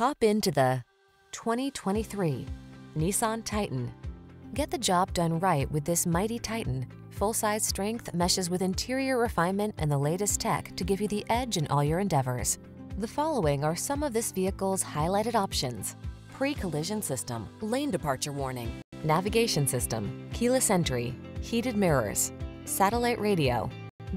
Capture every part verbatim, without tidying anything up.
Hop into the twenty twenty-three Nissan Titan. Get the job done right with this mighty Titan. Full-size strength meshes with interior refinement and the latest tech to give you the edge in all your endeavors. The following are some of this vehicle's highlighted options: pre-collision system, lane departure warning, navigation system, keyless entry, heated mirrors, satellite radio,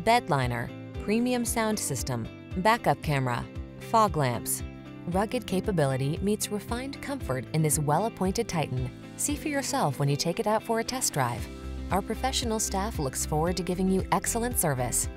bed liner, premium sound system, backup camera, fog lamps. Rugged capability meets refined comfort in this well-appointed Titan. See for yourself when you take it out for a test drive. Our professional staff looks forward to giving you excellent service.